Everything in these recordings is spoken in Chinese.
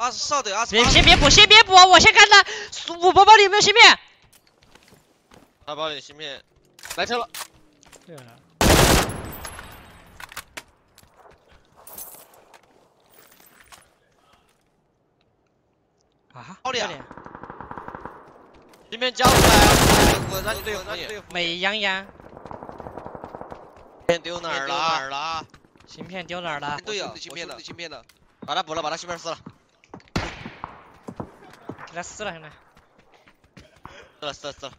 28，先别补，我先看他，我包包里有没有芯片。他包里芯片，来车了。对啊。啊？包里啊？芯片交出来，我让你对付你。美羊羊。芯片丢哪儿了？哪儿了？芯片丢哪儿了？队友，芯片的，把他补了，把他芯片撕了。 给他撕了，兄弟！撕了！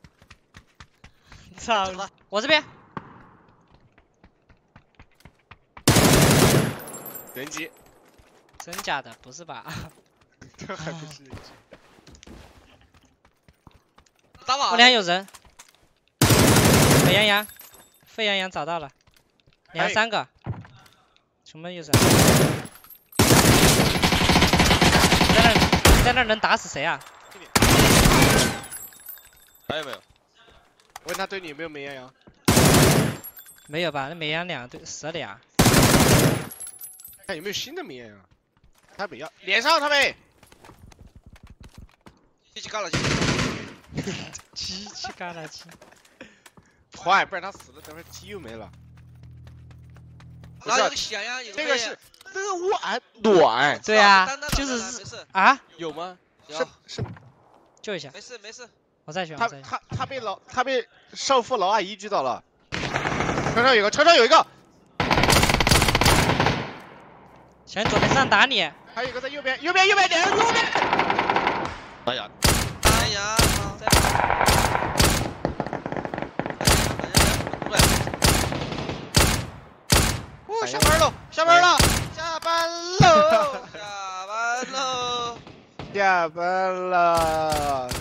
操！我这边人机，真假的？不是吧？这还不是人机？打我！我俩有人。沸羊羊，沸羊羊找到了，两三个，什么有人？ 在那能打死谁啊？还有没有？我问他对你有没有美羊羊？没有吧？那美羊羊对死了俩。看有没有新的美羊羊？他不要，脸上他没。机器干了。坏，不然他死了，等会机又没了。哪有个咸呀？这个是。 这个碗暖，对啊，就是啊，有吗？是，救一下，没事，我再选。他被少妇老阿姨狙倒了，车上有一个，想左边上打你，还有一个在右边点右边，哎呀，哦，下班了。 下班喽！